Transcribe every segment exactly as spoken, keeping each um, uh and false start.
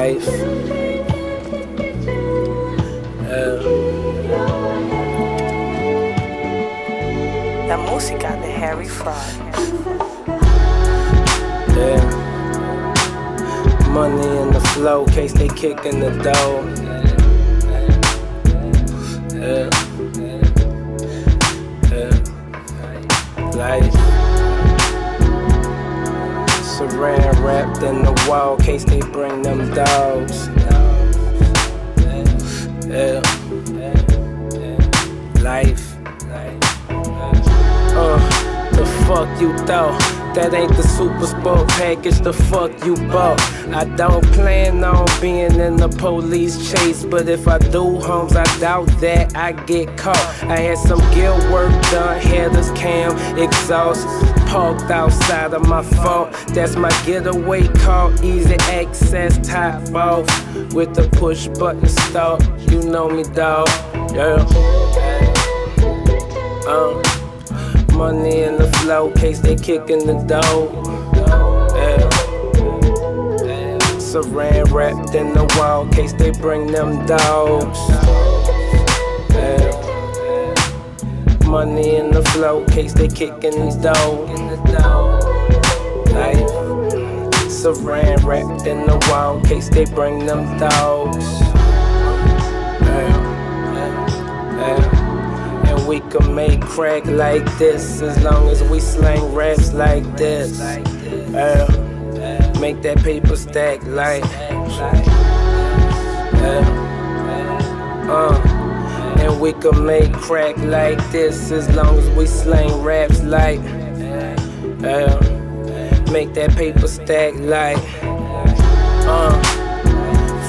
life. Um, La música de Harry Fraud. Yeah. Money in the flow, case they kick in the door. Yeah. Yeah. Yeah. Life. Saran wrapped in the wall, case they bring them dogs. Yeah. Life. Uh, the fuck you thought? That ain't the Super Sport package the fuck you bought. I don't plan on being in the police chase, but if I do, homes, I doubt that I get caught. I had some guilt work done, had this cam exhaust parked outside of my fault. That's my getaway car, easy access, top off with the push button start. You know me, dawg. Yeah. Um. Money in the flow, case they kickin' the door. Yeah. Saran wrapped in the wall, case they bring them dogs. Yeah. Money in the flow, case they kickin' these dogs. Life. Saran wrapped in the wall, case they bring them dogs. Yeah. Yeah. We can make crack like this as long as we slang raps like this. Uh, make that paper stack like. Uh, uh, and we can make crack like this as long as we slang raps like. Uh, make that paper stack like. Uh,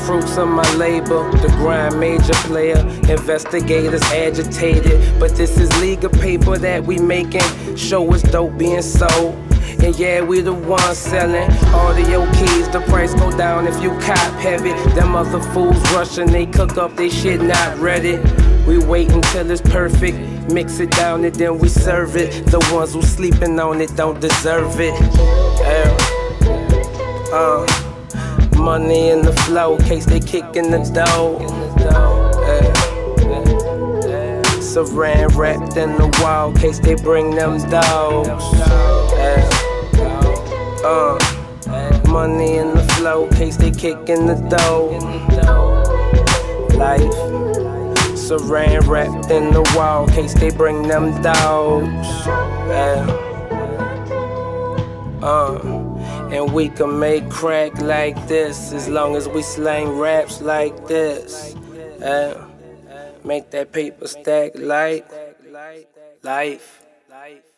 Fruits of my labor, the grind major player. Investigators agitated, but this is legal paper that we making. Show us dope being sold, and yeah, we the ones selling. Audio keys, the price go down if you cop heavy. Them other fools rushing, they cook up they shit, not ready. We wait until it's perfect, mix it down and then we serve it. The ones who sleeping on it don't deserve it. Uh, uh. Money in the flow, case they kickin' the door. Yeah. Saran wrapped in the wall, case they bring them dogs. Yeah. Uh. Money in the flow, case they kickin' the door. Life. Saran wrapped in the wall, case they bring them dogs. Yeah. Uh. And we can make crack like this as long as we slang raps like this. Uh, make that paper stack like life.